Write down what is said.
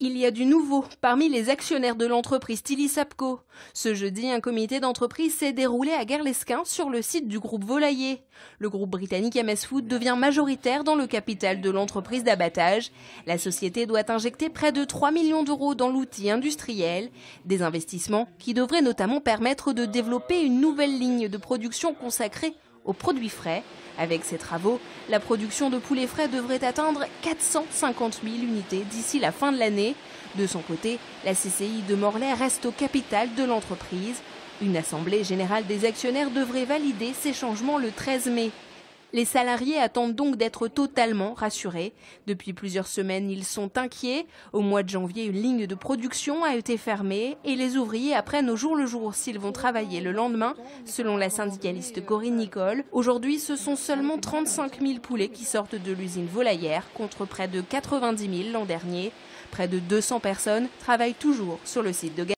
Il y a du nouveau parmi les actionnaires de l'entreprise Tilly-Sabco. Ce jeudi, un comité d'entreprise s'est déroulé à Gueslesquin sur le site du groupe Volailler. Le groupe britannique MS Food devient majoritaire dans le capital de l'entreprise d'abattage. La société doit injecter près de 3 millions d'euros dans l'outil industriel. Des investissements qui devraient notamment permettre de développer une nouvelle ligne de production consacrée aux produits frais. Avec ces travaux, la production de poulets frais devrait atteindre 450 000 unités d'ici la fin de l'année. De son côté, la CCI de Morlaix reste au capital de l'entreprise. Une assemblée générale des actionnaires devrait valider ces changements le 13 mai. Les salariés attendent donc d'être totalement rassurés. Depuis plusieurs semaines, ils sont inquiets. Au mois de janvier, une ligne de production a été fermée et les ouvriers apprennent au jour le jour s'ils vont travailler le lendemain. Selon la syndicaliste Corinne Nicole, aujourd'hui, ce sont seulement 35 000 poulets qui sortent de l'usine volaillère contre près de 90 000 l'an dernier. Près de 200 personnes travaillent toujours sur le site de Gueslesquin.